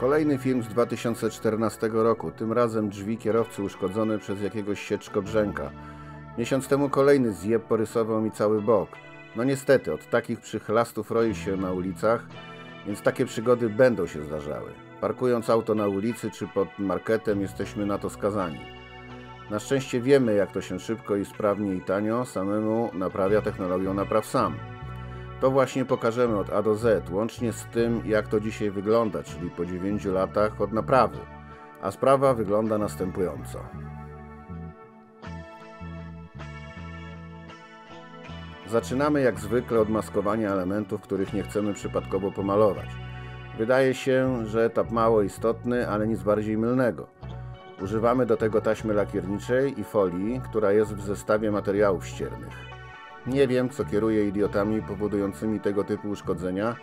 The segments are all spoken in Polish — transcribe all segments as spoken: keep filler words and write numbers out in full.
Kolejny film z dwa tysiące czternastego roku, tym razem drzwi kierowcy uszkodzone przez jakiegoś sieczkobrzęka. Miesiąc temu kolejny zjeb porysował mi cały bok. No niestety, od takich przychlastów roi się na ulicach, więc takie przygody będą się zdarzały. Parkując auto na ulicy czy pod marketem jesteśmy na to skazani. Na szczęście wiemy, jak to się szybko i sprawnie i tanio samemu naprawia technologią napraw sam. To właśnie pokażemy od A do Z, łącznie z tym, jak to dzisiaj wygląda, czyli po dziewięciu latach od naprawy. A sprawa wygląda następująco. Zaczynamy jak zwykle od maskowania elementów, których nie chcemy przypadkowo pomalować. Wydaje się, że etap mało istotny, ale nic bardziej mylnego. Używamy do tego taśmy lakierniczej i folii, która jest w zestawie materiałów ściernych. Nie wiem, co kieruje idiotami powodującymi tego typu uszkodzenia,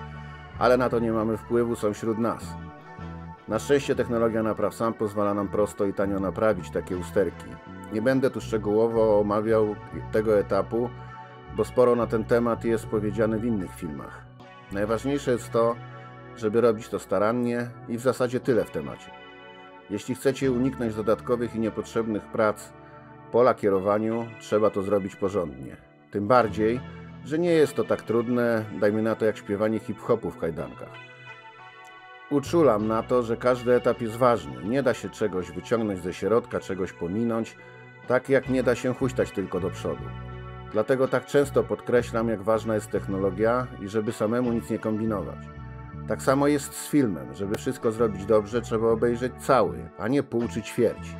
ale na to nie mamy wpływu, są wśród nas. Na szczęście technologia napraw sam pozwala nam prosto i tanio naprawić takie usterki. Nie będę tu szczegółowo omawiał tego etapu, bo sporo na ten temat jest powiedziane w innych filmach. Najważniejsze jest to, żeby robić to starannie i w zasadzie tyle w temacie. Jeśli chcecie uniknąć dodatkowych i niepotrzebnych prac po lakierowaniu, trzeba to zrobić porządnie. Tym bardziej, że nie jest to tak trudne, dajmy na to jak śpiewanie hip-hopu w kajdankach. Uczulam na to, że każdy etap jest ważny. Nie da się czegoś wyciągnąć ze środka, czegoś pominąć, tak jak nie da się huśtać tylko do przodu. Dlatego tak często podkreślam, jak ważna jest technologia i żeby samemu nic nie kombinować. Tak samo jest z filmem. Żeby wszystko zrobić dobrze, trzeba obejrzeć cały, a nie pół czy ćwierć.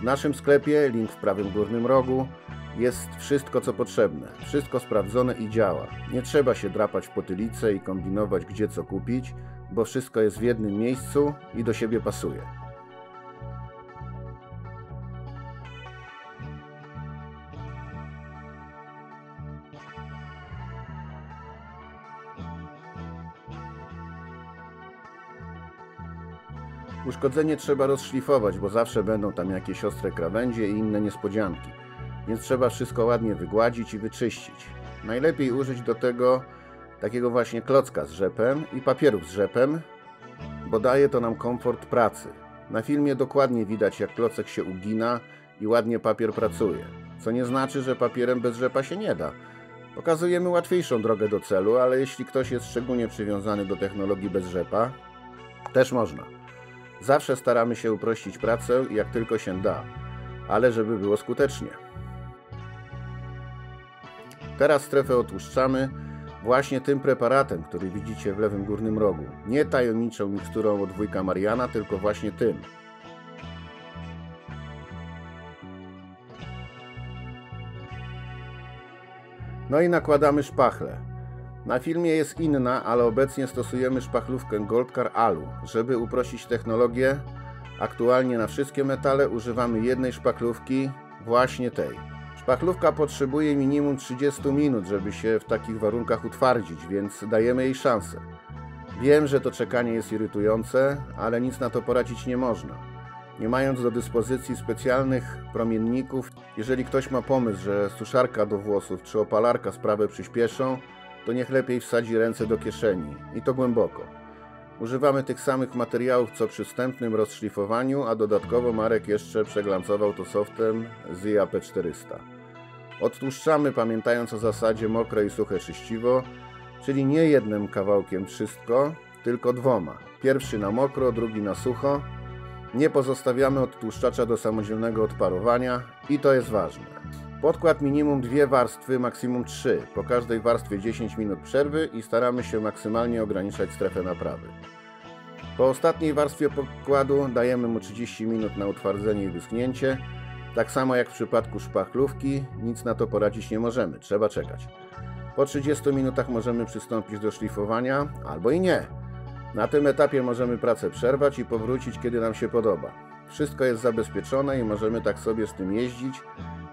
W naszym sklepie, link w prawym górnym rogu, jest wszystko, co potrzebne. Wszystko sprawdzone i działa. Nie trzeba się drapać w potylicę i kombinować, gdzie co kupić, bo wszystko jest w jednym miejscu i do siebie pasuje. Uszkodzenie trzeba rozszlifować, bo zawsze będą tam jakieś ostre krawędzie i inne niespodzianki. Więc trzeba wszystko ładnie wygładzić i wyczyścić. Najlepiej użyć do tego takiego właśnie klocka z rzepem i papierów z rzepem, bo daje to nam komfort pracy. Na filmie dokładnie widać, jak klocek się ugina i ładnie papier pracuje. Co nie znaczy, że papierem bez rzepa się nie da. Pokazujemy łatwiejszą drogę do celu, ale jeśli ktoś jest szczególnie przywiązany do technologii bez rzepa, też można. Zawsze staramy się uprościć pracę jak tylko się da, ale żeby było skutecznie. Teraz strefę otłuszczamy właśnie tym preparatem, który widzicie w lewym górnym rogu. Nie tajemniczą miksturą od wujka Mariana, tylko właśnie tym. No i nakładamy szpachlę. Na filmie jest inna, ale obecnie stosujemy szpachlówkę Goldcar Alu. Żeby uprościć technologię, aktualnie na wszystkie metale używamy jednej szpachlówki, właśnie tej. Szpachlówka potrzebuje minimum trzydziestu minut, żeby się w takich warunkach utwardzić, więc dajemy jej szansę. Wiem, że to czekanie jest irytujące, ale nic na to poradzić nie można. Nie mając do dyspozycji specjalnych promienników, jeżeli ktoś ma pomysł, że suszarka do włosów czy opalarka sprawę przyspieszą, to niech lepiej wsadzi ręce do kieszeni i to głęboko. Używamy tych samych materiałów co przy wstępnym rozszlifowaniu, a dodatkowo Marek jeszcze przeglancował to softem Z A P czterysta. Odtłuszczamy, pamiętając o zasadzie mokre i suche czyściwo, czyli nie jednym kawałkiem wszystko, tylko dwoma. Pierwszy na mokro, drugi na sucho. Nie pozostawiamy odtłuszczacza do samodzielnego odparowania i to jest ważne. Podkład minimum dwie warstwy, maksimum trzy. Po każdej warstwie dziesięć minut przerwy i staramy się maksymalnie ograniczać strefę naprawy. Po ostatniej warstwie podkładu dajemy mu trzydzieści minut na utwardzenie i wyschnięcie. Tak samo jak w przypadku szpachlówki, nic na to poradzić nie możemy, trzeba czekać. Po trzydziestu minutach możemy przystąpić do szlifowania, albo i nie. Na tym etapie możemy pracę przerwać i powrócić, kiedy nam się podoba. Wszystko jest zabezpieczone i możemy tak sobie z tym jeździć,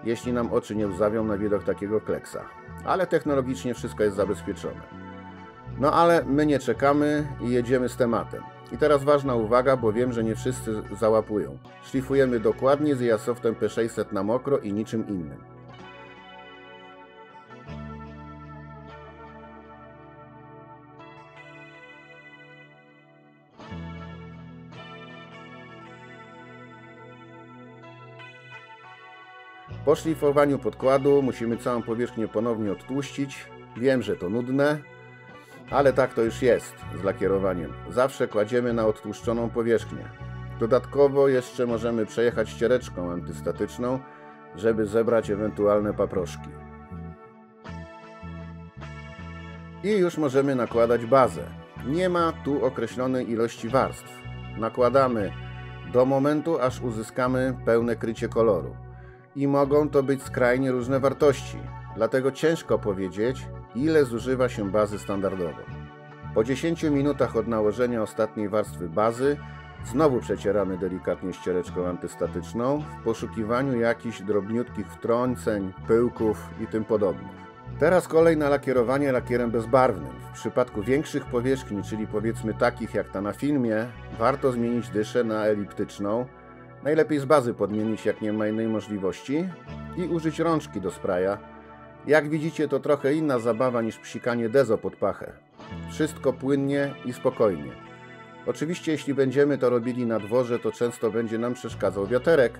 jeśli nam oczy nie łzawią na widok takiego kleksa. Ale technologicznie wszystko jest zabezpieczone. No ale my nie czekamy i jedziemy z tematem. I teraz ważna uwaga, bo wiem, że nie wszyscy załapują. Szlifujemy dokładnie z IASoftem P sześćset na mokro i niczym innym. Po szlifowaniu podkładu musimy całą powierzchnię ponownie odtłuścić. Wiem, że to nudne, ale tak to już jest z lakierowaniem. Zawsze kładziemy na odtłuszczoną powierzchnię. Dodatkowo jeszcze możemy przejechać ściereczką antystatyczną, żeby zebrać ewentualne paproszki. I już możemy nakładać bazę. Nie ma tu określonej ilości warstw. Nakładamy do momentu, aż uzyskamy pełne krycie koloru. I mogą to być skrajnie różne wartości, dlatego ciężko powiedzieć, ile zużywa się bazy standardowo. Po dziesięciu minutach od nałożenia ostatniej warstwy bazy znowu przecieramy delikatnie ściereczką antystatyczną w poszukiwaniu jakichś drobniutkich wtrąceń, pyłków i tym podobnych. Teraz kolej na lakierowanie lakierem bezbarwnym. W przypadku większych powierzchni, czyli powiedzmy takich jak ta na filmie, warto zmienić dyszę na eliptyczną. Najlepiej z bazy podmienić, jak nie ma innej możliwości, i użyć rączki do spraja. Jak widzicie, to trochę inna zabawa niż psikanie dezo pod pachę. Wszystko płynnie i spokojnie. Oczywiście jeśli będziemy to robili na dworze, to często będzie nam przeszkadzał wiaterek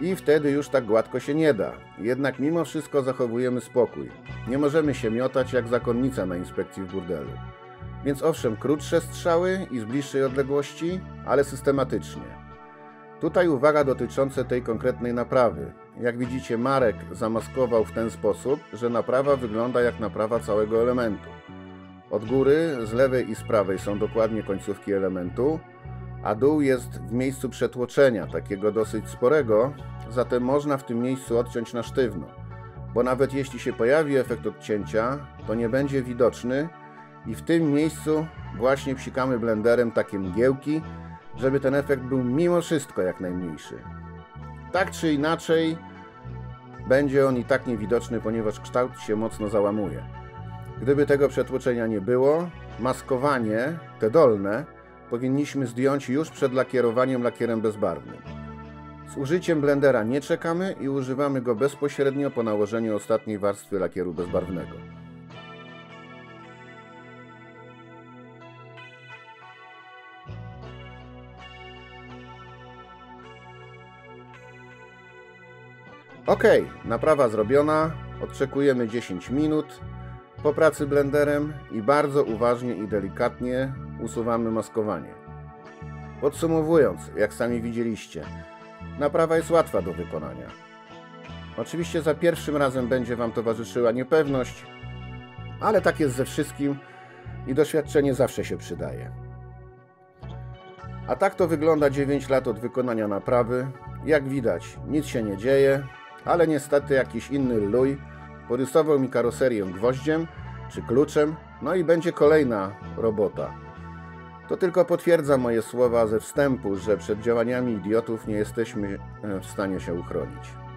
i wtedy już tak gładko się nie da. Jednak mimo wszystko zachowujemy spokój. Nie możemy się miotać jak zakonnica na inspekcji w burdelu. Więc owszem, krótsze strzały i z bliższej odległości, ale systematycznie. Tutaj uwaga dotycząca tej konkretnej naprawy. Jak widzicie, Marek zamaskował w ten sposób, że naprawa wygląda jak naprawa całego elementu. Od góry, z lewej i z prawej są dokładnie końcówki elementu, a dół jest w miejscu przetłoczenia, takiego dosyć sporego, zatem można w tym miejscu odciąć na sztywno, bo nawet jeśli się pojawi efekt odcięcia, to nie będzie widoczny i w tym miejscu właśnie psikamy blenderem takie mgiełki, żeby ten efekt był mimo wszystko jak najmniejszy. Tak czy inaczej, będzie on i tak niewidoczny, ponieważ kształt się mocno załamuje. Gdyby tego przetłoczenia nie było, maskowanie, te dolne, powinniśmy zdjąć już przed lakierowaniem lakierem bezbarwnym. Z użyciem blendera nie czekamy i używamy go bezpośrednio po nałożeniu ostatniej warstwy lakieru bezbarwnego. Ok, naprawa zrobiona, odczekujemy dziesięć minut po pracy blenderem i bardzo uważnie i delikatnie usuwamy maskowanie. Podsumowując, jak sami widzieliście, naprawa jest łatwa do wykonania. Oczywiście za pierwszym razem będzie Wam towarzyszyła niepewność, ale tak jest ze wszystkim i doświadczenie zawsze się przydaje. A tak to wygląda dziewięć lat od wykonania naprawy. Jak widać, nic się nie dzieje, ale niestety jakiś inny luj porysował mi karoserię gwoździem czy kluczem, no i będzie kolejna robota. To tylko potwierdza moje słowa ze wstępu, że przed działaniami idiotów nie jesteśmy w stanie się uchronić.